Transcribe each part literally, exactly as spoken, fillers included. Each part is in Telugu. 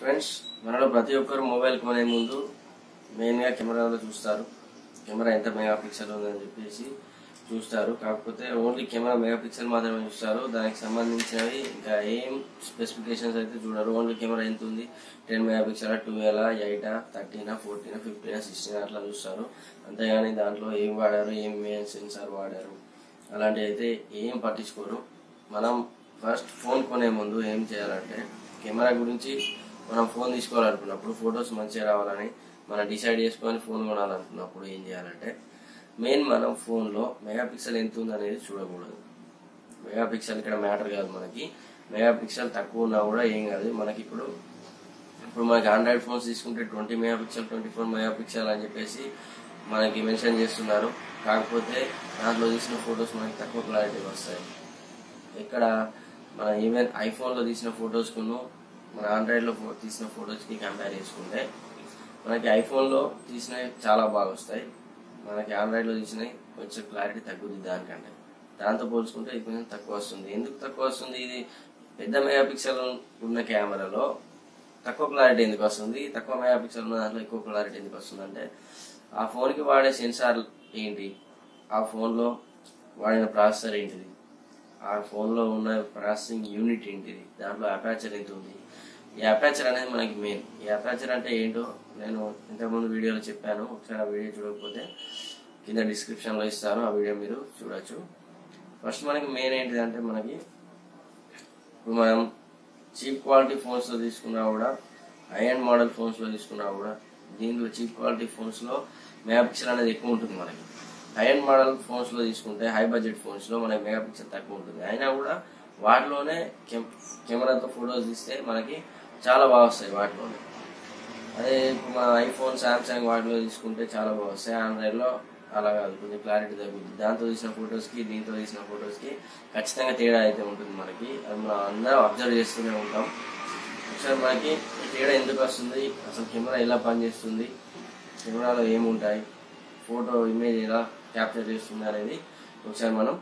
फ्रेंड्स मनो प्रति ओक्करु मोबाइल कोने मुंदु मेन गा कैमरा चूस्तारु कैमरा एंत मेगा पिक्सल उंदनि चेप्पेसि चूस्तारु काकपोते ओन्ली कैमरा मेगा पिक्सल मात्रमे चूस्तारु दानिकि संबंधिंचिनवि इंका एम स्पेसिफिकेशन्स अयिते चूडरु ओन्ली कैमरा एंत उंदी टेन मेगा पिक्सल ट्वेल्व आ एट आ थर्टीन आ फोर्टीन आ फिफ्टीन आ सिक्सटीन अट्ला चूस्तारु अंते गानि दांट्लो एम वाडारु एम मेन सेन्सर वाडारु అలాంటి అయితే ఏం పట్టించుకోరు। మనం ఫస్ట్ ఫోన్ కొనే ముందు ఏం చేయాలంటే కెమెరా గురించి మనం ఫోన్ తీసుకోవాలనుకున్నప్పుడు ఫొటోస్ మంచిగా రావాలని మనం డిసైడ్ చేసుకొని ఫోన్ కొనాలనుకున్నప్పుడు ఏం చేయాలంటే మెయిన్ మనం ఫోన్లో మెగా పిక్సెల్ ఎంత ఉంది అనేది చూడకూడదు। మెగా పిక్సెల్ ఇక్కడ మ్యాటర్ కాదు, మనకి మెగా పిక్సెల్ తక్కువ ఉన్నా కూడా ఏం కాదు। మనకి ఇప్పుడు ఇప్పుడు మనకి ఆండ్రాయిడ్ ఫోన్స్ తీసుకుంటే twenty mega pixel twenty four mega pixel అని చెప్పేసి మనకి మెన్షన్ చేస్తున్నారు। కాకపోతే దాంట్లో తీసిన ఫొటోస్ మనకి తక్కువ క్లారిటీ వస్తాయి। ఇక్కడ మన ఈవెన్ ఐఫోన్లో తీసిన ఫొటోస్కును మన ఆండ్రాయిడ్లో తీసిన ఫొటోస్కి కంపేర్ చేసుకుంటే మనకి ఐఫోన్లో తీసినవి చాలా బాగా వస్తాయి, మనకి ఆండ్రాయిడ్లో తీసినవి కొంచెం క్లారిటీ తగ్గుతుంది దానికంటే, దాంతో పోల్చుకుంటే ఇది కొంచెం తక్కువ వస్తుంది। ఎందుకు తక్కువ వస్తుంది? ఇది పెద్ద మెగా పిక్సెల్ ఉన్న కెమెరాలో తక్కువ క్లారిటీ ఎందుకు వస్తుంది, తక్కువ మెగా పిక్సెల్ ఉన్న దాంట్లో ఎక్కువ క్లారిటీ ఎందుకు వస్తుంది అంటే ఆ ఫోన్కి వాడే సెన్సార్ ఏంటి, ఆ ఫోన్లో వాడిన ప్రాసెసర్ ఏంటిది, ఆ ఫోన్లో ఉన్న ప్రాసెసింగ్ యూనిట్ ఏంటిది, దాంట్లో అపాచర్ ఎంత ఉంది, ఈ అపాచర్ అనేది మనకి మెయిన్। ఈ అపాచర్ అంటే ఏంటో నేను ఇంతకుముందు వీడియోలో చెప్పాను, ఒకసారి ఆ వీడియో చూడకపోతే కింద డిస్క్రిప్షన్లో ఇస్తాను, ఆ వీడియో మీరు చూడొచ్చు। ఫస్ట్ మనకి మెయిన్ ఏంటిది అంటే మనకి ఇప్పుడు మనం చీప్ క్వాలిటీ ఫోన్స్లో తీసుకున్నా కూడా హై అండ్ మోడల్ ఫోన్స్లో తీసుకున్నా కూడా దీంట్లో చీప్ క్వాలిటీ ఫోన్స్లో మెగా పిక్సెల్ అనేది ఎక్కువ ఉంటుంది। మనకి హై అండ్ మోడల్ ఫోన్స్లో తీసుకుంటే హై బడ్జెట్ ఫోన్స్లో మనకి మెగా పిక్సెల్ తక్కువ ఉంటుంది, అయినా కూడా వాటిలోనే కెమెరాతో ఫొటోస్ తీస్తే మనకి చాలా బాగా వస్తాయి వాటిలోనే। అదే ఇప్పుడు మన ఐఫోన్ శాంసంగ్ వాటిలో తీసుకుంటే చాలా బాగా వస్తాయి, ఆండ్రాయిడ్లో అలా కాదు, కొంచెం క్లారిటీ తగ్గుతుంది। దాంతో తీసిన ఫొటోస్కి దీంతో తీసిన ఫొటోస్కి ఖచ్చితంగా తేడా అయితే ఉంటుంది మనకి, అది మనం అందరం అబ్జర్వ్ చేస్తూనే ఉంటాం। ఒకసారి మనకి తేడా ఎందుకు వస్తుంది, అసలు కెమెరా ఎలా పనిచేస్తుంది, కెమెరాలో ఏముంటాయి, ఫోటో ఇమేజ్ ఎలా క్యాప్చర్ చేస్తుంది అనేది ఒకసారి మనం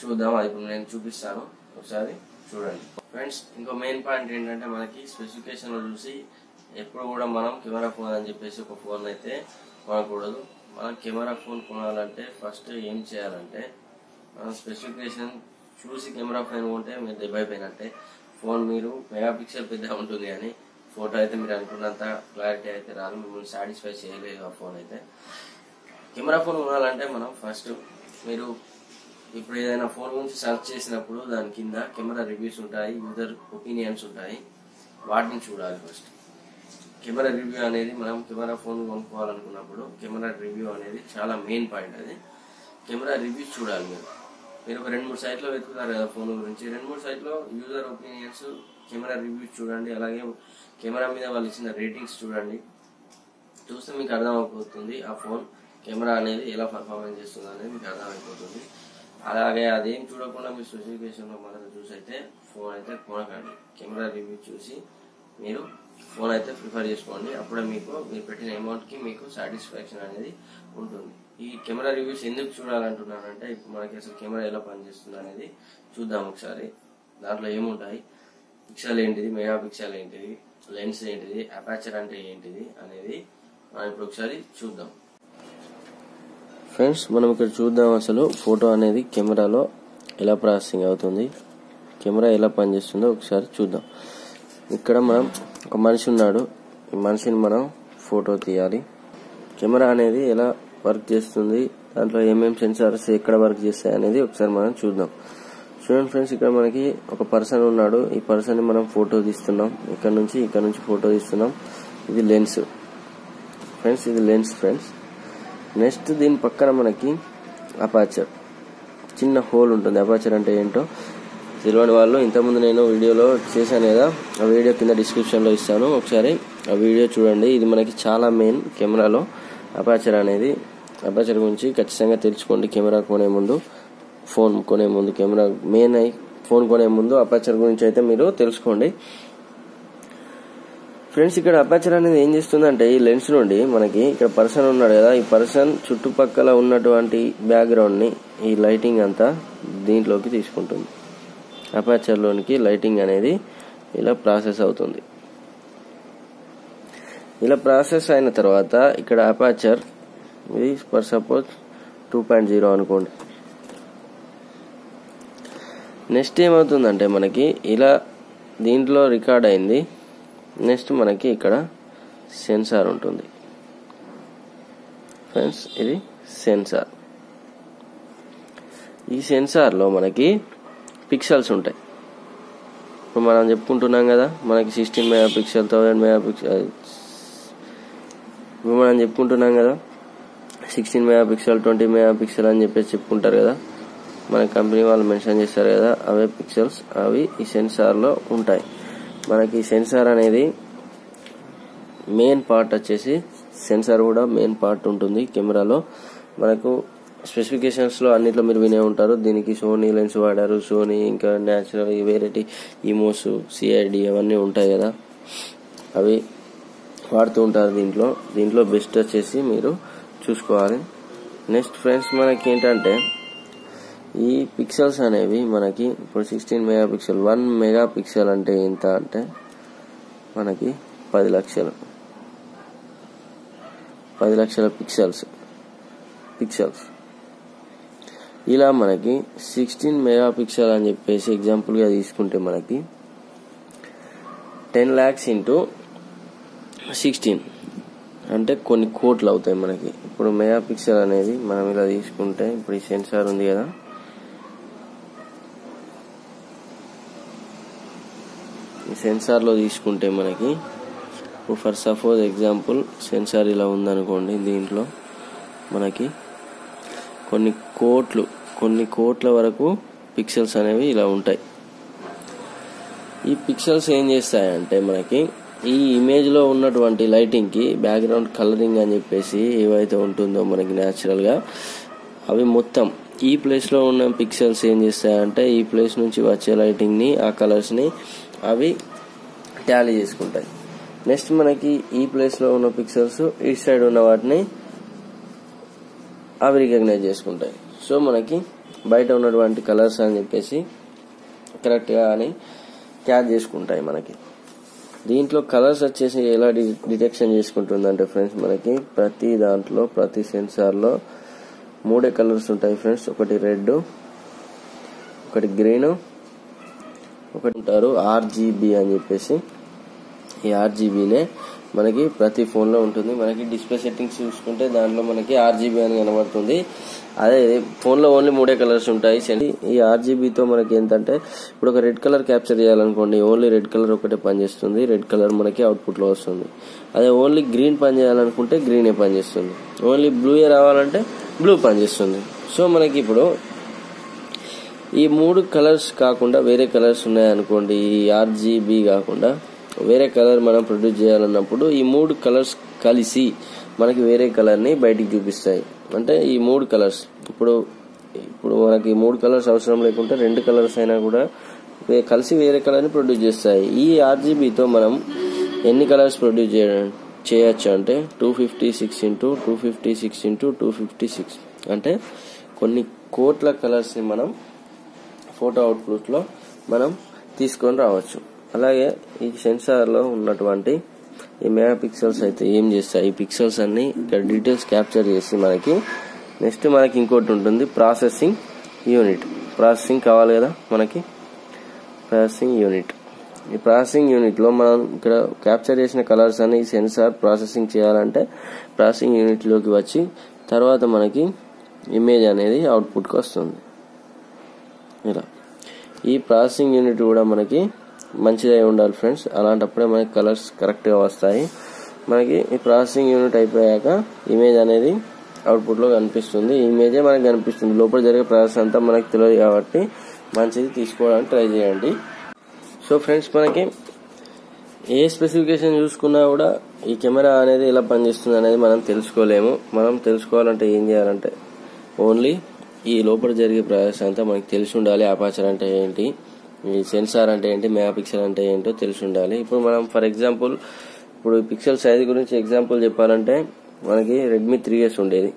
చూద్దాం, అది ఇప్పుడు నేను చూపిస్తాను, ఒకసారి చూడండి ఫ్రెండ్స్। ఇంకో మెయిన్ పాయింట్ ఏంటంటే మనకి స్పెసిఫికేషన్లో చూసి ఎప్పుడు కూడా మనం కెమెరా ఫోన్ అని చెప్పేసి ఒక ఫోన్ అయితే కొనకూడదు। మనం కెమెరా ఫోన్ కొనాలంటే ఫస్ట్ ఏం చేయాలంటే మనం స్పెసిఫికేషన్ చూసి కెమెరా ఫోన్ కొంటే మీరు దెబ్బైపోయినట్టే। ఫోన్ మీరు మెగా పిక్సెల్ పెద్ద ఉంటుంది అని ఫోటో అయితే మీరు అనుకున్నంత క్లారిటీ అయితే రాదు, మిమ్మల్ని సాటిస్ఫై చేయలేదు ఆ ఫోన్ అయితే। కెమెరా ఫోన్ కొనాలంటే మనం ఫస్ట్ మీరు ఇప్పుడు ఏదైనా ఫోన్ గురించి సెర్చ్ చేసినప్పుడు దాని కింద కెమెరా రివ్యూస్ ఉంటాయి, యూజర్ ఒపీనియన్స్ ఉంటాయి, వాటిని చూడాలి ఫస్ట్। కెమెరా రివ్యూ అనేది మనం కెమెరా ఫోన్ కొనుక్కోవాలనుకున్నప్పుడు కెమెరా రివ్యూ అనేది చాలా మెయిన్ పాయింట్, అది కెమెరా రివ్యూస్ చూడాలి మీరు। మీరు ఒక రెండు మూడు సైట్లో వెతుకుతారు కదా ఫోన్ గురించి, రెండు మూడు సైట్లో యూజర్ ఒపీనియన్స్, కెమెరా రివ్యూస్ చూడండి, అలాగే కెమెరా మీద వాళ్ళు ఇచ్చిన రేటింగ్స్ చూడండి, చూస్తే మీకు అర్థమైపోతుంది ఆ ఫోన్ కెమెరా అనేది ఎలా పర్ఫార్మెన్స్ చేస్తుంది అనేది మీకు అర్థమైపోతుంది। అలాగే అదేం చూడకుండా మీరు స్పెసిఫికేషన్లో మాత్రం చూసి అయితే ఫోన్ అయితే కొనకండి, కెమెరా రివ్యూ చూసి మీరు ఫోన్ అయితే ప్రిఫర్ చేసుకోండి, అప్పుడే మీకు మీరు పెట్టిన అమౌంట్కి మీకు సాటిస్ఫాక్షన్ అనేది ఉంటుంది। ఈ కెమెరా రివ్యూస్ ఎందుకు చూడాలంటున్నానంటే ఇప్పుడు మనకి అసలు కెమెరా ఎలా పనిచేస్తుంది అనేది చూద్దాం ఒకసారి, దాంట్లో ఏముంటాయి, పిక్సెల్ ఏంటిది, మెగా పిక్సెల్ ఏంటిది, లెన్స్ ఏంటిది, అపాచర్ అంటే ఏంటిది అనేది మనం ఇప్పుడు ఒకసారి చూద్దాం ఫ్రెండ్స్। మనం ఇక్కడ చూద్దాం అసలు ఫోటో అనేది కెమెరాలో ఎలా ప్రాసెసింగ్ అవుతుంది, కెమెరా ఎలా పనిచేస్తుందో ఒకసారి చూద్దాం। ఇక్కడ మనం ఒక మనిషి ఉన్నాడు, ఈ మనిషిని మనం ఫోటో తీయాలి, కెమెరా అనేది ఎలా వర్క్ చేస్తుంది, దాంట్లో ఏమేమి సెన్సార్స్ ఎక్కడ వర్క్ చేస్తాయి అనేది ఒకసారి మనం చూద్దాం। చూడండి ఫ్రెండ్స్, ఇక్కడ మనకి ఒక పర్సన్ ఉన్నాడు, ఈ పర్సన్ ని మనం ఫోటో తీస్తున్నాం, ఇక్కడ నుంచి ఇక్కడ నుంచి ఫోటో తీస్తున్నాం, ఇది లెన్స్ ఫ్రెండ్స్, ఇది లెన్స్ ఫ్రెండ్స్। నెక్స్ట్ దీని పక్కన మనకి అపాచర్, చిన్న హోల్ ఉంటుంది, అపాచర్ అంటే ఏంటో తెలియని వాళ్ళు ఇంతకుముందు నేను వీడియోలో చేశాను కదా, ఆ వీడియో కింద డిస్క్రిప్షన్లో ఇస్తాను, ఒకసారి ఆ వీడియో చూడండి। ఇది మనకి చాలా మెయిన్ కెమెరాలో అపాచర్ అనేది, అపాచర్ గురించి ఖచ్చితంగా తెలుసుకోండి కెమెరా కొనే ముందు, ఫోన్ కొనే ముందు కెమెరా మెయిన్ అయి ఫోన్ కొనే ముందు అపాచర్ గురించి అయితే మీరు తెలుసుకోండి ఫ్రెండ్స్। ఇక్కడ అపాచర్ అనేది ఏం చేస్తుందంటే ఈ లెన్స్ నుండి మనకి ఇక్కడ పర్సన్ ఉన్నాడు కదా, ఈ పర్సన్ చుట్టుపక్కల ఉన్నటువంటి బ్యాక్గ్రౌండ్ని ఈ లైటింగ్ అంతా దీంట్లోకి తీసుకుంటుంది, అపాచర్లోనికి లైటింగ్ అనేది ఇలా ప్రాసెస్ అవుతుంది। ఇలా ప్రాసెస్ అయిన తర్వాత ఇక్కడ అపర్చర్ ఇది for suppose two point zero అనుకోండి. నెక్స్ట్ ఏమవుతుందంటే మనకి ఇలా దీంట్లో రికార్డ్ అయింది. నెక్స్ట్ మనకి ఇక్కడ సెన్సార్ ఉంటుంది ఫ్రెండ్స్, ఇది సెన్సార్. ఈ సెన్సార్లో మనకి పిక్సెల్స్ ఉంటాయి. ఇప్పుడు మనం చెప్పుకుంటున్నాం కదా మనకి sixteen mega pixel thousand mega pixel ఇప్పుడు మనం చెప్పుకుంటున్నాం కదా sixteen mega pixel twenty mega pixel అని చెప్పేసి చెప్పుకుంటారు కదా, మన కంపెనీ వాళ్ళు మెన్షన్ చేస్తారు కదా, అవే పిక్సెల్స్ అవి ఈ సెన్సార్లో ఉంటాయి. మనకి సెన్సార్ అనేది మెయిన్ పార్ట్ వచ్చేసి సెన్సార్ కూడా మెయిన్ పార్ట్ ఉంటుంది కెమెరాలో. మనకు స్పెసిఫికేషన్స్లో అన్నిట్లో మీరు వినే ఉంటారు, దీనికి సోనీ లెన్స్ వాడారు, సోనీ ఇంకా న్యాచురల్ వెరైటీ ఈమోస్ సిఐడి అవన్నీ ఉంటాయి కదా, అవి వాడుతూ ఉంటారు దీంట్లో. దీంట్లో బెస్ట్ వచ్చేసి మీరు చూసుకోవాలి. నెక్స్ట్ ఫ్రెండ్స్ మనకి ఏంటంటే ఈ పిక్సెల్స్ అనేవి మనకి ఇప్పుడు sixteen mega pixel one mega pixel అంటే ఎంత అంటే మనకి పది లక్షలు పది లక్షల పిక్సెల్స్ పిక్సెల్స్ ఇలా మనకి సిక్స్టీన్ మెగా పిక్సెల్ అని చెప్పేసి ఎగ్జాంపుల్గా తీసుకుంటే మనకి టెన్ ల్యాక్స్ ఇంటూ సిక్స్టీన్ అంటే కొన్ని కోట్లు అవుతాయి మనకి. ఇప్పుడు మెగా పిక్సెల్ అనేది మనం ఇలా తీసుకుంటే ఇప్పుడు ఈ సెన్సార్ ఉంది కదా, ఈ సెన్సార్లో తీసుకుంటే మనకి ఫర్ సపోజ్ ఎగ్జాంపుల్ సెన్సార్ ఇలా ఉందనుకోండి, దీంట్లో మనకి కొన్ని కోట్లు కొన్ని కోట్ల వరకు పిక్సెల్స్ అనేవి ఇలా ఉంటాయి. ఈ పిక్సెల్స్ ఏం చేస్తాయంటే మనకి ఈ ఇమేజ్లో ఉన్నటువంటి లైటింగ్కి బ్యాక్గ్రౌండ్ కలరింగ్ అని చెప్పేసి ఏవైతే ఉంటుందో మనకి న్యాచురల్గా అవి మొత్తం ఈ ప్లేస్లో ఉన్న పిక్సెల్స్ ఏం చేస్తాయంటే ఈ ప్లేస్ నుంచి వచ్చే లైటింగ్ని ఆ కలర్స్ని అవి ట్యాలీ చేసుకుంటాయి. నెక్స్ట్ మనకి ఈ ప్లేస్లో ఉన్న పిక్సెల్స్ ఈ సైడ్ ఉన్న వాటిని అవి రికగ్నైజ్ చేసుకుంటాయి. సో మనకి బయట ఉన్నటువంటి కలర్స్ అని చెప్పేసి కరెక్ట్గా అని క్యాచ్ చేసుకుంటాయి. మనకి దీంట్లో కలర్స్ వచ్చేసి ఎలా డిటెక్షన్ చేసుకుంటుందంటే ఫ్రెండ్స్ మనకి ప్రతి దాంట్లో ప్రతి సెన్సార్లో మూడే కలర్స్ ఉంటాయి ఫ్రెండ్స్, ఒకటి రెడ్, ఒకటి గ్రీన్, ఒకటి ఉంటారు ఆర్జీబీ అని చెప్పేసి. ఈ ఆర్జీబీనే మనకి ప్రతి ఫోన్లో ఉంటుంది. మనకి డిస్ప్లే సెట్టింగ్స్ చూసుకుంటే దాంట్లో మనకి ఆర్జీబీ అని కనబడుతుంది. అదే ఫోన్లో ఓన్లీ మూడే కలర్స్ ఉంటాయి. ఈ ఆర్జీబీతో మనకి ఏంటంటే ఇప్పుడు ఒక రెడ్ కలర్ క్యాప్చర్ చేయాలనుకోండి, ఓన్లీ రెడ్ కలర్ ఒకటే పనిచేస్తుంది, రెడ్ కలర్ మనకి అవుట్పుట్లో వస్తుంది. అదే ఓన్లీ గ్రీన్ పని చేయాలనుకుంటే గ్రీనే పనిచేస్తుంది, ఓన్లీ బ్లూయే రావాలంటే బ్లూ పనిచేస్తుంది. సో మనకి ఇప్పుడు ఈ మూడు కలర్స్ కాకుండా వేరే కలర్స్ ఉన్నాయనుకోండి, ఈ ఆర్జీబీ కాకుండా వేరే కలర్ మనం ప్రొడ్యూస్ చేయాలన్నప్పుడు ఈ మూడు కలర్స్ కలిసి మనకి వేరే కలర్ని బయటికి చూపిస్తాయి. అంటే ఈ మూడు కలర్స్ ఇప్పుడు ఇప్పుడు మనకి మూడు కలర్స్ అవసరం లేకుంటే రెండు కలర్స్ అయినా కూడా కలిసి వేరే కలర్ని ప్రొడ్యూస్ చేస్తాయి. ఈ ఆర్జీబీతో మనం ఎన్ని కలర్స్ ప్రొడ్యూస్ చేయ చేయొచ్చు అంటే two fifty six into two fifty six into two fifty six అంటే కొన్ని కోట్ల కలర్స్ని మనం ఫోటో అవుట్పుట్లో మనం తీసుకొని రావచ్చు. అలాగే ఈ సెన్సార్లో ఉన్నటువంటి ఈ మెగా పిక్సెల్స్ అయితే ఏం చేస్తాయి, ఈ పిక్సెల్స్ అన్ని ఇక్కడ డీటెయిల్స్ క్యాప్చర్ చేసి మనకి నెక్స్ట్ మనకి ఇంకోటి ఉంటుంది ప్రాసెసింగ్ యూనిట్. ప్రాసెసింగ్ కావాలి కదా మనకి ప్రాసెసింగ్ యూనిట్. ఈ ప్రాసెసింగ్ యూనిట్లో మనం ఇక్కడ క్యాప్చర్ చేసిన కలర్స్ అన్ని ఈ సెన్సార్ ప్రాసెసింగ్ చేయాలంటే ప్రాసెసింగ్ యూనిట్లోకి వచ్చి తర్వాత మనకి ఇమేజ్ అనేది అవుట్పుట్కి వస్తుంది. ఇలా ఈ ప్రాసెసింగ్ యూనిట్ కూడా మనకి మంచిదై ఉండాలి ఫ్రెండ్స్, అలాంటప్పుడే మనకి కలర్స్ కరెక్ట్గా వస్తాయి. మనకి ఈ ప్రాసెసింగ్ యూనిట్ అయిపోయాక ఇమేజ్ అనేది అవుట్పుట్లో కనిపిస్తుంది, ఇమేజే మనకి కనిపిస్తుంది. లోపల జరిగే ప్రాసెస్ అంతా మనకు తెలియదు కాబట్టి మంచిది తీసుకోవడానికి ట్రై చేయండి. సో ఫ్రెండ్స్ మనకి ఏ స్పెసిఫికేషన్ చూసుకున్నా కూడా ఈ కెమెరా అనేది ఎలా పనిచేస్తుంది అనేది మనం తెలుసుకోలేము. మనం తెలుసుకోవాలంటే ఏం చేయాలంటే ఓన్లీ ఈ లోపల జరిగే ప్రాసెస్ అంతా మనకి తెలిసి ఉండాలి. అపర్చర్ అంటే ఏంటి, ఈ సెన్సార్ అంటే ఏంటి, మెగా పిక్సెల్ అంటే ఏంటో తెలిసి ఉండాలి. ఇప్పుడు మనం ఫర్ ఎగ్జాంపుల్ ఇప్పుడు పిక్సెల్ సైజ్ గురించి ఎగ్జాంపుల్ చెప్పాలంటే మనకి రెడ్మీ త్రీ ఎస్ ఉండేది.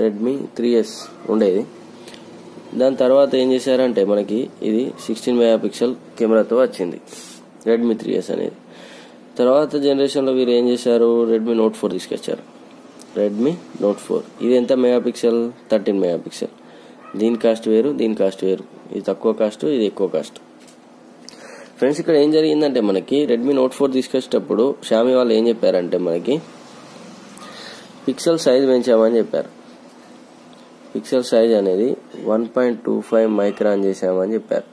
రెడ్మీ త్రీ ఎస్ ఉండేది దాని తర్వాత ఏం చేశారంటే మనకి ఇది సిక్స్టీన్ మెగా పిక్సెల్ కెమెరాతో వచ్చింది. రెడ్మీ త్రీ ఎస్ అనేది. తర్వాత జనరేషన్లో వీరు ఏం చేశారు, రెడ్మీ నోట్ ఫోర్ తీసుకొచ్చారు. రెడ్మీ నోట్ ఫోర్ ఇది ఎంత mega pixel, thirteen mega pixel. దీని కాస్ట్ వేరు, దీని కాస్ట్ వేరు. ఇది తక్కువ కాస్ట్, ఇది ఎక్కువ కాస్ట్. ఫ్రెండ్స్ ఇక్కడ ఏం జరిగిందంటే మనకి రెడ్మీ నోట్ ఫోర్ తీసుకొచ్చేటప్పుడు షామీ వాళ్ళు ఏం చెప్పారంటే మనకి పిక్సెల్ సైజ్ పెంచామని చెప్పారు. పిక్సెల్ సైజ్ అనేది one point two five micron చేసామని చెప్పారు.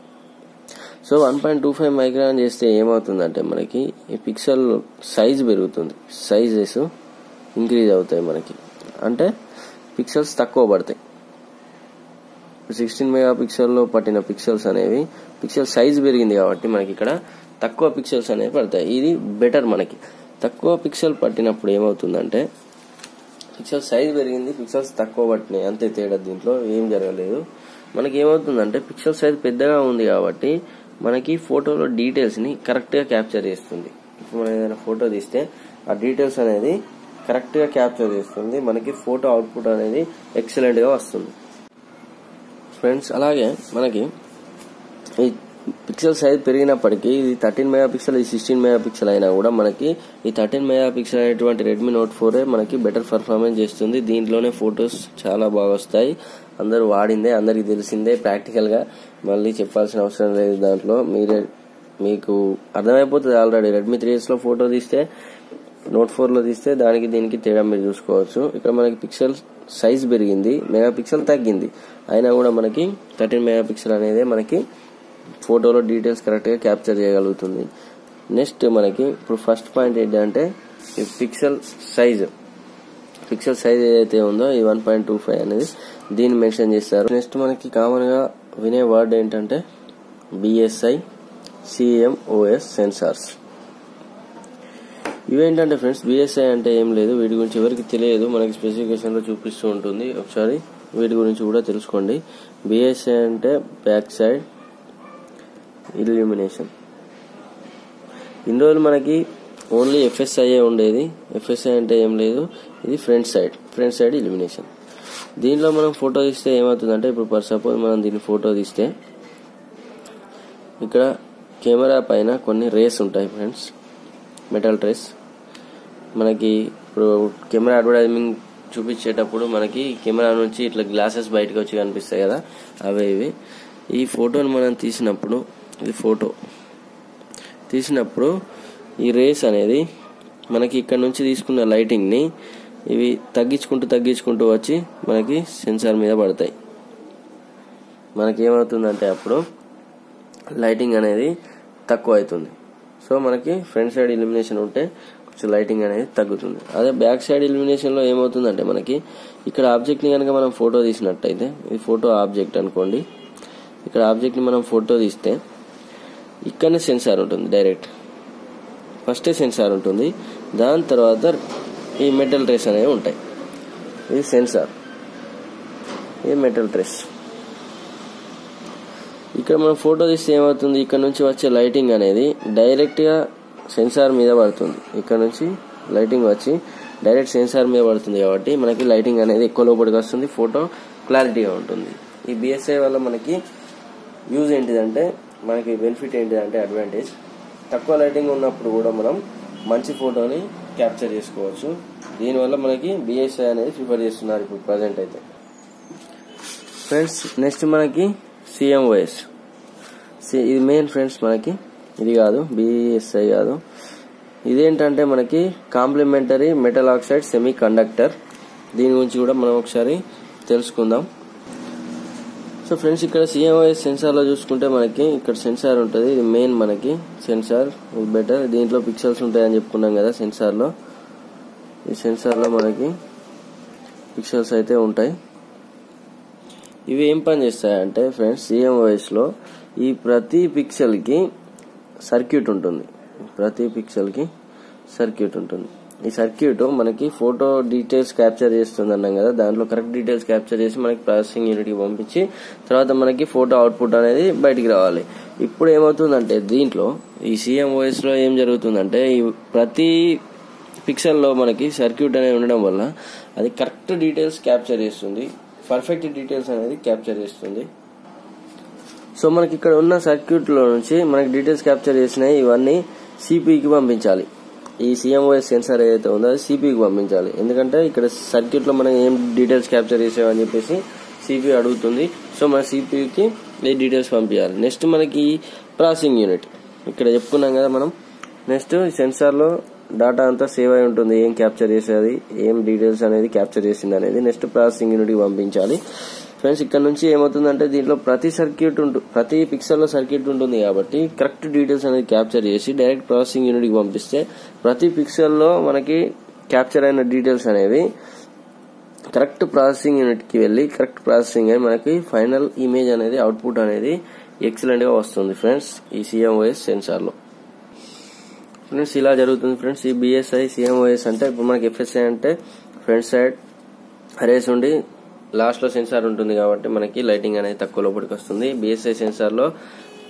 So one point two five micron చేస్తే ఏమవుతుందంటే మనకి ఈ పిక్సెల్ సైజ్ పెరుగుతుంది, సైజెస్ ఇంక్రీజ్ అవుతాయి మనకి, అంటే పిక్సెల్స్ తక్కువ పడతాయి. సిక్స్టీన్ మెగా పిక్సెల్లో పట్టిన పిక్సెల్స్ అనేవి పిక్సెల్ సైజ్ పెరిగింది కాబట్టి మనకి ఇక్కడ తక్కువ పిక్సెల్స్ అనేవి పడతాయి. ఇది బెటర్. మనకి తక్కువ పిక్సెల్ పట్టినప్పుడు ఏమవుతుందంటే పిక్సెల్ సైజ్ పెరిగింది, పిక్సెల్స్ తక్కువ పట్టినాయి, అంతే తేడా. దీంట్లో ఏం జరగలేదు. మనకి ఏమవుతుందంటే పిక్సెల్ సైజ్ పెద్దగా ఉంది కాబట్టి మనకి ఫోటోలో డీటెయిల్స్ని కరెక్ట్గా క్యాప్చర్ చేస్తుంది. ఇప్పుడు మనం ఏదైనా ఫోటో తీస్తే ఆ డీటెయిల్స్ అనేది కరెక్ట్గా క్యాప్చర్ చేస్తుంది, మనకి ఫోటో అవుట్పుట్ అనేది ఎక్సలెంట్గా వస్తుంది. ఫ్రెండ్స్ అలాగే మనకి ఈ పిక్సెల్ సైజ్ పెరిగినప్పటికీ ఇది థర్టీన్ మెగా పిక్సెల్, ఇది సిక్స్టీన్ మెగా పిక్సెల్ అయినా కూడా మనకి ఈ థర్టీన్ మెగా పిక్సెల్ అనేటువంటి రెడ్మీ నోట్ ఫోరే మనకి బెటర్ పర్ఫార్మెన్స్ చేస్తుంది. దీంట్లోనే ఫొటోస్ చాలా బాగా వస్తాయి, అందరూ వాడిందే, అందరికీ తెలిసిందే, ప్రాక్టికల్గా మళ్ళీ చెప్పాల్సిన అవసరం లేదు. దాంట్లో మీరే మీకు అర్థమైపోతుంది ఆల్రెడీ. రెడ్మీ త్రీ ఎస్లో ఫోటో తీస్తే నోట్ ఫోర్లో తీస్తే దానికి దీనికి తేడా మీరు చూసుకోవచ్చు. ఇక్కడ మనకి పిక్సెల్ సైజ్ పెరిగింది, మెగా పిక్సెల్ తగ్గింది, అయినా కూడా మనకి థర్టీన్ మెగా పిక్సెల్ అనేది మనకి ఫోటోలో డీటెయిల్స్ కరెక్ట్గా క్యాప్చర్ చేయగలుగుతుంది. నెక్స్ట్ మనకి ఇప్పుడు ఫస్ట్ పాయింట్ ఏంటంటే పిక్సెల్ సైజ్, పిక్సెల్ సైజ్ ఏదైతే ఉందో ఈ వన్ పాయింట్ టూ ఫైవ్ అనేది దీన్ని మెన్షన్ చేస్తారు. నెక్స్ట్ మనకి కామన్గా వినే వర్డ్ ఏంటంటే బిఎస్ఐ, సిఎంఓఎస్ సెన్సార్స్. ఇవేంటంటే ఫ్రెండ్స్ బిఎస్ఐ అంటే ఏం లేదు, వీటి గురించి ఎవరికి తెలియదు, మనకి స్పెసిఫికేషన్లో చూపిస్తూ ఉంటుంది. ఒకసారి వీటి గురించి కూడా తెలుసుకోండి. బిఎస్ఐ అంటే బ్యాక్ సైడ్ ఇల్యూమినేషన్. ఇన్ని రోజులు మనకి ఓన్లీ ఎఫ్ఎస్ఐఏ ఉండేది. ఎఫ్ఎస్ఐ అంటే ఏం లేదు, ఇది front side, front side illumination. దీనిలో మనం ఫోటో తీస్తే ఏమవుతుందంటే ఇప్పుడు ఫర్ సపోజ్ మనం దీన్ని ఫోటో తీస్తే ఇక్కడ కెమెరా పైన కొన్ని రేస్ ఉంటాయి ఫ్రెండ్స్, మెటల్ రేస్. మనకి ఇప్పుడు కెమెరా అడ్వర్టైజింగ్ చూపించేటప్పుడు మనకి కెమెరా నుంచి ఇట్లా గ్లాసెస్ బయటకు వచ్చి కనిపిస్తాయి కదా, అవే ఇవి. ఈ ఫోటోని మనం తీసినప్పుడు, ఇది ఫోటో తీసినప్పుడు ఈ రేస్ అనేది మనకి ఇక్కడ నుంచి తీసుకున్న లైటింగ్ని ఇవి తగ్గించుకుంటూ తగ్గించుకుంటూ వచ్చి మనకి సెన్సార్ మీద పడతాయి. మనకేమవుతుందంటే అప్పుడు లైటింగ్ అనేది తక్కువ అవుతుంది. సో మనకి ఫ్రంట్ సైడ్ ఇల్యూమినేషన్ ఉంటే కొంచెం లైటింగ్ అనేది తగ్గుతుంది. అదే బ్యాక్ సైడ్ ఇల్యూమినేషన్లో ఏమవుతుందంటే మనకి ఇక్కడ ఆబ్జెక్ట్ని కనుక మనం ఫోటో తీసినట్టయితే, ఇది ఫోటో ఆబ్జెక్ట్ అనుకోండి, ఇక్కడ ఆబ్జెక్ట్ని మనం ఫోటో తీస్తే ఇక్కడనే సెన్సార్ ఉంటుంది. డైరెక్ట్ ఫస్టే సెన్సార్ ఉంటుంది, దాని తర్వాత ఈ మెటల్ ట్రేస్ అనేవి ఉంటాయి. ఇది సెన్సార్, ఇది మెటల్ ట్రేస్. ఇక్కడ మనం ఫోటో తీస్తే ఏమవుతుంది, ఇక్కడ నుంచి వచ్చే లైటింగ్ అనేది డైరెక్ట్గా సెన్సార్ మీద పడుతుంది. ఇక్కడ నుంచి లైటింగ్ వచ్చి డైరెక్ట్ సెన్సార్ మీద పడుతుంది కాబట్టి మనకి లైటింగ్ అనేది ఎక్కువ లోపలికి వస్తుంది, ఫోటో క్లారిటీగా ఉంటుంది. ఈ బిఎస్ఐ వల్ల మనకి యూజ్ ఏంటిదంటే, మనకి బెనిఫిట్ ఏంటిదంటే, అడ్వాంటేజ్ తక్కువ లైటింగ్ ఉన్నప్పుడు కూడా మనం మంచి ఫోటోని క్యాప్చర్ చేసుకోవచ్చు. దీనివల్ల మనకి బిఎస్ఐ అనేది ప్రిఫర్ చేస్తున్నారు ఇప్పుడు ప్రజెంట్ అయితే ఫ్రెండ్స్. నెక్స్ట్ మనకి సిఎంఓఎస్. సి ఇది మెయిన్ ఫ్రెండ్స్, మనకి ఇది కాదు, బిఎస్ఐ కాదు. ఇదేంటంటే మనకి complementary metal oxide semiconductor. దీని గురించి కూడా మనం ఒకసారి తెలుసుకుందాం. సో ఫ్రెండ్స్ ఇక్కడ సిఎంఓఎస్ సెన్సార్లో చూసుకుంటే మనకి ఇక్కడ సెన్సార్ ఉంటుంది, ఇది మెయిన్ మనకి సెన్సార్, ఇది బెటర్. దీంట్లో పిక్సెల్స్ ఉంటాయని చెప్పుకున్నాం కదా సెన్సార్లో. ఈ సెన్సార్లో మనకి పిక్సెల్స్ అయితే ఉంటాయి. ఇవి ఏం పని చేస్తాయంటే ఫ్రెండ్స్, సిఎంఓఎస్లో ఈ ప్రతి పిక్సెల్కి సర్క్యూట్ ఉంటుంది, ప్రతి పిక్సెల్కి సర్క్యూట్ ఉంటుంది. ఈ సర్క్యూట్ మనకి ఫోటో డీటెయిల్స్ క్యాప్చర్ చేస్తుంది అన్నాం కదా, దాంట్లో కరెక్ట్ డీటెయిల్స్ క్యాప్చర్ చేసి మనకి ప్రాసెసింగ్ యూనిట్కి పంపించి తర్వాత మనకి ఫోటో అవుట్పుట్ అనేది బయటికి రావాలి. ఇప్పుడు ఏమవుతుందంటే దీంట్లో ఈ సిఎంఓఎస్లో ఏం జరుగుతుందంటే ఈ ప్రతి పిక్సెల్లో మనకి సర్క్యూట్ అనేది ఉండడం వల్ల అది కరెక్ట్ డీటెయిల్స్ క్యాప్చర్ చేస్తుంది, పర్ఫెక్ట్ డీటెయిల్స్ అనేది క్యాప్చర్ చేస్తుంది. సో మనకి ఇక్కడ ఉన్న సర్క్యూట్ లో నుంచి మనకి డీటెయిల్స్ క్యాప్చర్ చేసినా ఇవన్నీ సిపి కి పంపించాలి ఈ సిఎంఓఎస్ సెన్సార్ ఏదైతే ఉందో సిపి కి పంపించాలి ఎందుకంటే ఇక్కడ సర్క్యూట్ లో మనం ఏం డీటెయిల్స్ క్యాప్చర్ చేసాం అని చెప్పేసి సిపి అడుగుతుంది సో మన సిపి కి ఈ డీటెయిల్స్ పంపించాలి నెక్స్ట్ మనకి ప్రాసెసింగ్ యూనిట్ ఇక్కడ చెప్పుకున్నాం కదా మనం నెక్స్ట్ సెన్సార్ లో डाटा अंत सेव अयि एम कैप्चर एम डीटेल्स अनेदी कैप्चर चेसिंदनेदी नेक्स्ट प्रासेसिंग यूनिट की पंपिंचाली फ्रेंड्स इक्कड़ नुंची एमवुतुंदंटे दींट्लो प्रति सर्क्यूट प्रति पिक्सल लो सर्क्यूट उंटुंदी काबट्टी करेक्ट डीटेल्स अनेदी कैप्चर चेसी डायरेक्ट प्रासेसिंग यूनिट की पंपिस्ते प्रति पिक्सल लो मनकी कैप्चर अयिन डीटेल्स अनेदी करेक्ट प्रासेसिंग यूनिट की वेल्ली करेक्ट प्रासेसिंग अयि मनकी फाइनल इमेज अनेदी आउटपुट अनेदी एक्सलेंट गा वस्तुंदी फ्रेंड्स ई सीएमओएस सेंसर लो फ्रेंड्स इला जरूरत फ्रेंड्स बीएसआई सीएमओएस अंटे मन एफएसआई अंटे फ्रंट साइड अरेस उंडी लास्ट लो सेंसर उंटुंदी काबट्टी मनकी लाइटिंग अनेदी तक्कुव लोपटिकी वस्तुंदी बीएसआई सेंसर लो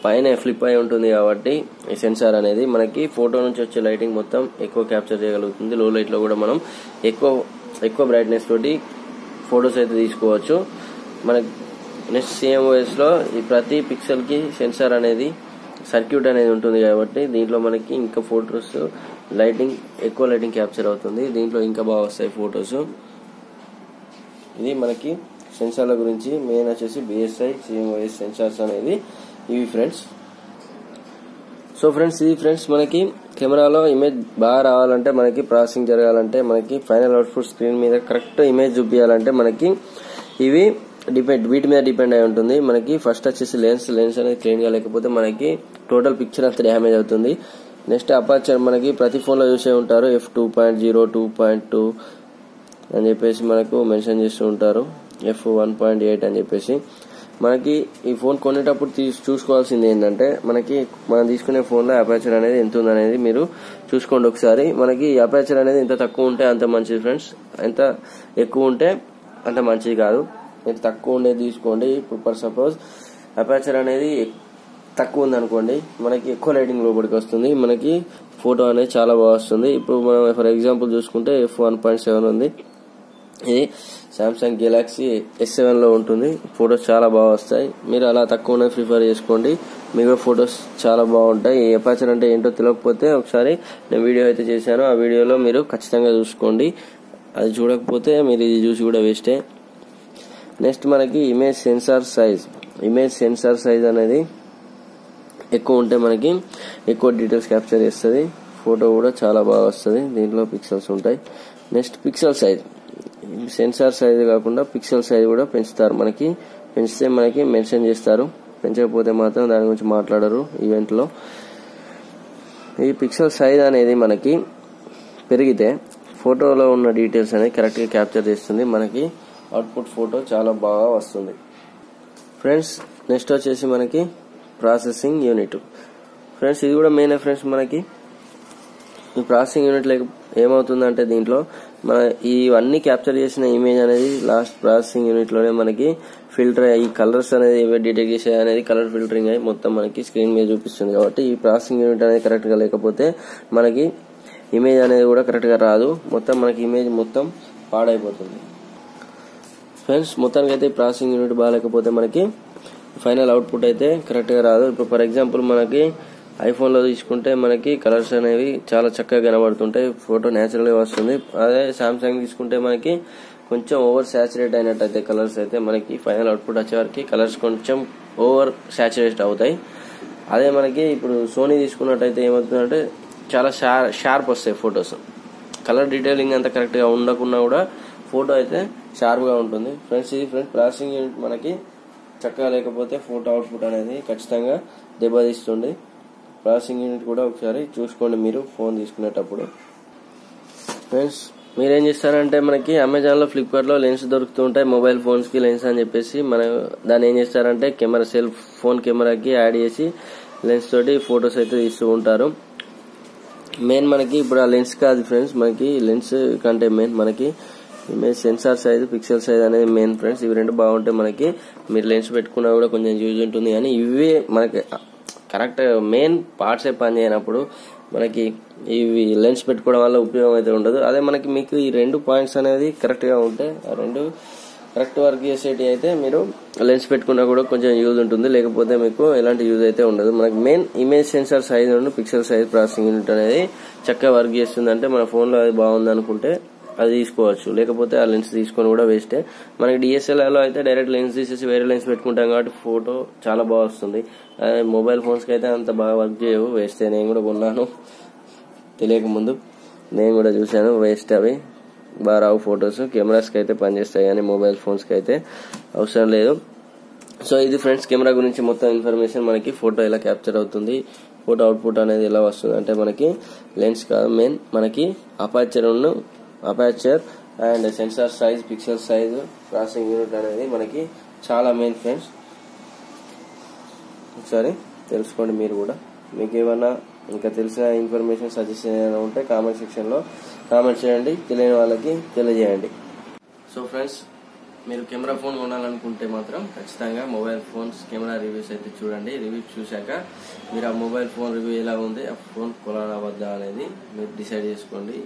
पैने फ्लिप अयि उंटुंदी काबट्टी ई सेंसर अनेदी मनकी फोटो नुंचि वच्चे लाइटिंग मोत्तं एक्कुव क्याप्चर चेयगलुगुतुंदी लो लाइट लो कूडा मनम एक्कुव एक्कुव ब्राइटनेस तोटी फोटोस अयिते तीसुकोवच्चु मन नेक्स्ट सीएमओएस लो ई प्रति पिक्सल की सेंसर अनेदी सर्क्यूट अनेदी उंटुंदी काबट्टी दींట్లో మనకి ఇంకా ఫోటోస్ లైటింగ్ ఎక్కువ లైటింగ్ క్యాప్చర్ అవుతుంది దీంట్లో ఇంకా బాగా వస్తాయి ఫోటోస్ ఇది మనకి సెన్సార్ల గురించి మెయిన్ వచ్చేసి B S I C M O S sensors అనేది ఇవి ఫ్రెండ్స్ సో ఫ్రెండ్స్ ఇది ఫ్రెండ్స్ మనకి కెమెరాలో ఇమేజ్ బాగా రావాలంటే మనకి ప్రాసెసింగ్ జరగాలంటే మనకి ఫైనల్ అవుట్పుట్ స్క్రీన్ మీద కరెక్ట్ ఇమేజ్ చూపియాలంటే మనకి ఇవి डिपेंड वीट डिपेंड अयि मन की फस्ट लेंस लेंस क्लीन ऐसा मन की टोटल पिक्चर अंत डैमेज अवुतुंदी नेक्स्ट अपर्चर मन की प्रति फोन चूसे उंटारु F two point zero two point two अच्छे मन को मेंशन चेस्तुंटारु एफ वन पाइंट एट अच्छे मन की फोन कोनेटप्पुडु चूसुकोवाल्सिंदि एंटंटे मन की मन तीसुकुने फोन लो अपर्चर अनेदी एंत उंदनेदी मीरु चूसुकोंडि ओकसारि मन की अपर्चर अनेदी इंत तक्कुव उंटे अंत मंचिदि फ्रेंड्स इंत एक्कुव उंटे अंत मंचिदि कादु మీరు తక్కువ ఉండేది తీసుకోండి ఇప్పుడు ఫర్ సపోజ్ అపర్చర్ అనేది తక్కువ ఉంది అనుకోండి మనకి ఎక్కువ లైటింగ్ లోపటికి వస్తుంది మనకి ఫోటో అనేది చాలా బాగా వస్తుంది ఇప్పుడు మనం ఫర్ ఎగ్జాంపుల్ చూసుకుంటే ఎఫ్ వన్ పాయింట్ సెవెన్ ఉంది ఇది Samsung Galaxy S seven లో ఉంటుంది ఫోటోస్ చాలా బాగా వస్తాయి మీరు అలా తక్కువ ఉన్నది ప్రిఫర్ చేసుకోండి మీకు ఫోటోస్ చాలా బాగుంటాయి ఈ అపర్చర్ అంటే ఏంటో తెలియకపోతే ఒకసారి నేను వీడియో అయితే చేశాను ఆ వీడియోలో మీరు ఖచ్చితంగా చూసుకోండి అది చూడకపోతే మీరు ఇది చూసి కూడా వేస్టే నెక్స్ట్ మనకి image sensor size image sensor size అనేది ఎక్కువ ఉంటే మనకి ఎక్కువ డీటెయిల్స్ క్యాప్చర్ చేస్తది ఫోటో కూడా చాలా బాగా వస్తది దీంట్లో పిక్సెల్స్ ఉంటాయి next pixel size sensor size కాకుండా పిక్సెల్ సైజ్ కూడా పెంచుతారు మనకి పెంచితే మనకి మెన్షన్ చేస్తారు పెంచకపోతే మాత్రం దాని గురించి మాట్లాడరు ఈవెంట్ లో ఈ పిక్సెల్ సైజ్ అనేది మనకి పెరిగితే ఫోటోలో ఉన్న డీటెయిల్స్ అనేది కరెక్ట్ గా క్యాప్చర్ చేస్తుంది మనకి आउटपुट फोटो चाला बागा वस्तुंदी फ्रेंड्स नेक्स्ट वच्चेसी मनकी प्रासेसिंग यूनिट फ्रेंड्स इदी कूडा मेन है फ्रेंड्स मनकी ई प्रासेसिंग यूनिट लाइक ఏమవుతుందంటే దీంట్లో మన ఇవన్నీ క్యాప్చర్ చేసిన ఇమేజ్ అనేది లాస్ట్ ప్రాసెసింగ్ యూనిట్ లోనే మనకి ఫిల్టర్ అయ్యి కలర్స్ అనేది ఏవే డిటెక్ట్ చేసే అనేది కలర్ ఫిల్టరింగ్ అయ్యి మొత్తం మనకి స్క్రీన్ మీద చూపిస్తుంది కాబట్టి ఈ ప్రాసెసింగ్ యూనిట్ అనేది కరెక్ట్ గా లేకపోతే మనకి ఇమేజ్ అనేది కూడా కరెక్ట్ గా రాదు మొత్తం మనకి ఇమేజ్ మొత్తం పాడైపోతుంది फ्रेंड्स మొత్తానికైతే ప్రాసెసింగ్ యూనిట్ బాలేకపోతే మనకి ఫైనల్ అవుట్పుట్ అయితే కరెక్ట్ గా రాదు ఇప్పుడు ఫర్ ఎగ్జాంపుల్ మనకి ఐఫోన్ లో తీసుకుంటే మనకి కలర్స్ అనేవి చాలా చక్కగా కనబడుతుంటాయి ఫోటో నేచురల్ గా వస్తుంది అదే Samsung తీసుకుంటే మనకి కొంచెం ఓవర్ సాచురేట్ అయినట్టయితే కలర్స్ అయితే మనకి ఫైనల్ అవుట్పుట్ వచ్చేవరకు కలర్స్ కొంచెం ఓవర్ సాచురేట్ అవుతాయి అదే మనకి ఇప్పుడు Sony తీసుకున్నట్టయితే ఏమవుతుందంటే చాలా షార్ప్ వస్తాయి ఫోటోస్ కలర్ డీటెయిలింగ్ అంత కరెక్ట్ గా ఉండకున్నా కూడా फोटो అయితే షార్ప్ గా ఉంటుంది ఫ్రెండ్స్ ఇది ఫ్రెండ్స్ ప్రాసెసింగ్ యూనిట్ మనకి చక్కగా లేకపోతే ఫోటో అవుట్పుట్ అనేది ఖచ్చితంగా దెబ్బతీస్తుంది ప్రాసెసింగ్ యూనిట్ కూడా ఒకసారి చూసుకోండి మీరు ఫోన్ తీసుకునేటప్పుడు ఫ్రెండ్స్ మీరు ఏం చేస్తారంటే మనకి Amazon లో Flipkart లో లెన్స్ దొరుకుతూ ఉంటాయి మొబైల్ ఫోన్స్ కి లెన్స్ అని చెప్పేసి మన దాని ఏం చేస్తారంటే కెమెరా సెల్ ఫోన్ కెమెరాకి యాడ్ చేసి లెన్స్ తోటి ఫోటోస్ అయితే తీస్తూ ఉంటారు మెయిన్ మనకి ఇప్పుడు ఆ లెన్స్ కాదు ఫ్రెండ్స్ మనకి లెన్స్ కంటే మెయిన్ మనకి image sensor size pixel size అనేది మెయిన్ ఫ్రెండ్స్ ఇవి రెండు బాగుంటే మనకి మీరు లెన్స్ పెట్టుకున్నా కూడా కొంచెం యూజ్ ఉంటుంది కానీ ఇవి మనకి కరెక్ట్ మెయిన్ పార్ట్స్ ఏ పని చేయనప్పుడు మనకి ఇవి లెన్స్ పెట్టుకోవడం వల్ల ఉపయోగం అయితే ఉండదు అదే మనకి మీకు ఈ రెండు పాయింట్స్ అనేది కరెక్ట్ గా ఉంటే ఆ రెండు కరెక్ట్ వర్క్ చేసేటి అయితే మీరు లెన్స్ పెట్టుకున్నా కూడా కొంచెం యూజ్ ఉంటుంది, లేకపోతే మీకు ఎలాంటి యూజ్ అయితే ఉండదు. మనకు మెయిన్ ఇమేజ్ సెన్సార్ సైజ్ నుండి పిక్సెల్ సైజ్ ప్రాసెసింగ్ యూనిట్ అనేది చక్కగా వర్క్ చేస్తుందంటే మన ఫోన్లో అది బాగుంది అనుకుంటే అది తీసుకోవచ్చు, లేకపోతే ఆ లెన్స్ తీసుకొని కూడా వేస్టే. మనకి డిఎస్ఎల్ఆర్లో అయితే డైరెక్ట్ లెన్స్ తీసేసి వేరే లెన్స్ పెట్టుకుంటాం కాబట్టి ఫోటో చాలా బాగా వస్తుంది. మొబైల్ ఫోన్స్కి అయితే అంత బాగా వర్క్ చేయవు, వేస్తే. నేను కూడా కొన్నాను తెలియకముందు, నేను కూడా చూశాను, వేస్ట్. అవి బాగా రావు ఫొటోస్. కెమెరాస్కి అయితే పనిచేస్తాయి కానీ మొబైల్ ఫోన్స్కి అయితే అవసరం లేదు. సో ఇది ఫ్రెండ్స్ కెమెరా గురించి మొత్తం ఇన్ఫర్మేషన్. మనకి ఫోటో ఎలా క్యాప్చర్ అవుతుంది, ఫోటో అవుట్పుట్ అనేది ఎలా వస్తుంది అంటే మనకి లెన్స్ కాదు, మెయిన్ మనకి అపాచర్ ఉన్న aperture and sensor size, pixel size, processing unit అనేది మనకి చాలా మెయిన్ ఫ్రెండ్స్. ఒకసారి తెలుసుకోండి మీరు కూడా. మీకు ఏమైనా ఇంకా తెలిసిన ఇన్ఫర్మేషన్ సజెషన్ ఏమైనా ఉంటే కామెంట్ సెక్షన్లో కామెంట్ చేయండి, తెలియని వాళ్ళకి తెలియజేయండి. సో ఫ్రెండ్స్ మీరు కెమెరా ఫోన్ కొనాలనుకుంటే మాత్రం ఖచ్చితంగా మొబైల్ ఫోన్స్ కెమెరా రివ్యూస్ అయితే చూడండి. రివ్యూస్ చూశాక మీరు ఆ మొబైల్ ఫోన్ రివ్యూ ఎలా ఉంది, ఆ ఫోన్ కొనాలా వద్దా అనేది మీరు డిసైడ్ చేసుకోండి.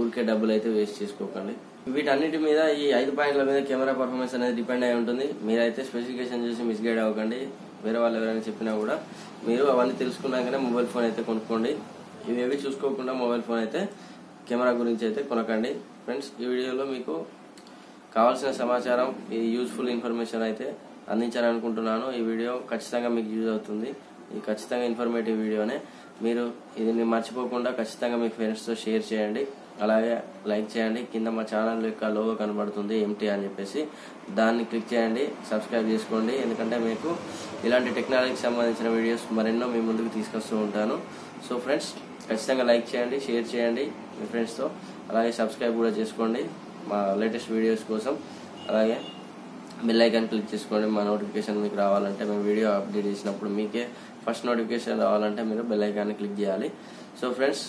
ఊరికే డబ్బులు అయితే వేస్ట్ చేసుకోకండి. వీటన్నిటి మీద, ఈ ఐదు పాయింట్ల మీద కెమెరా పర్ఫార్మెన్స్ అనేది డిపెండ్ అయి ఉంటుంది. మీరైతే స్పెసిఫికేషన్ చూసి మిస్గైడ్ అవ్వకండి. వేరే వాళ్ళు ఎవరైనా చెప్పినా కూడా మీరు అవన్నీ తెలుసుకున్నాకనే మొబైల్ ఫోన్ అయితే కొనుక్కోండి. ఇవేవి చూసుకోకుండా మొబైల్ ఫోన్ అయితే, కెమెరా గురించి అయితే కొనకండి ఫ్రెండ్స్. ఈ వీడియోలో మీకు కావాల్సిన సమాచారం, ఈ యూజ్ఫుల్ ఇన్ఫర్మేషన్ అయితే అందించాలనుకుంటున్నాను. ఈ వీడియో ఖచ్చితంగా మీకు యూజ్ అవుతుంది. ఇది ఖచ్చితంగా ఇన్ఫర్మేటివ్ వీడియోనే. మీరు ఇది మర్చిపోకుండా ఖచ్చితంగా మీ ఫ్రెండ్స్తో షేర్ చేయండి, అలాగే లైక్ చేయండి. కింద మా ఛానల్ యొక్క లోగో కనబడుతుంది ఎంటీ అని చెప్పేసి, దాన్ని క్లిక్ చేయండి, సబ్స్క్రైబ్ చేసుకోండి. ఎందుకంటే మీకు ఇలాంటి టెక్నాలజీకి సంబంధించిన వీడియోస్ మరెన్నో మీ ముందుకు తీసుకొస్తూ ఉంటాను. సో ఫ్రెండ్స్ ఖచ్చితంగా లైక్ చేయండి, షేర్ చేయండి మీ ఫ్రెండ్స్తో, అలాగే సబ్స్క్రైబ్ కూడా చేసుకోండి మా లేటెస్ట్ వీడియోస్ కోసం. అలాగే బెల్ ఐకాన్ క్లిక్ చేసుకోండి, మా నోటిఫికేషన్ మీకు రావాలంటే, మేము వీడియో అప్డేట్ చేసినప్పుడు మీకే ఫస్ట్ నోటిఫికేషన్ రావాలంటే మీరు బెల్ ఐకాన్ని క్లిక్ చేయాలి. సో ఫ్రెండ్స్,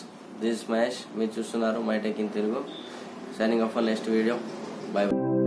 దిస్ మహేష్, మీరు చూస్తున్నారు my tech in Telugu. Signing off for next video. Bye by.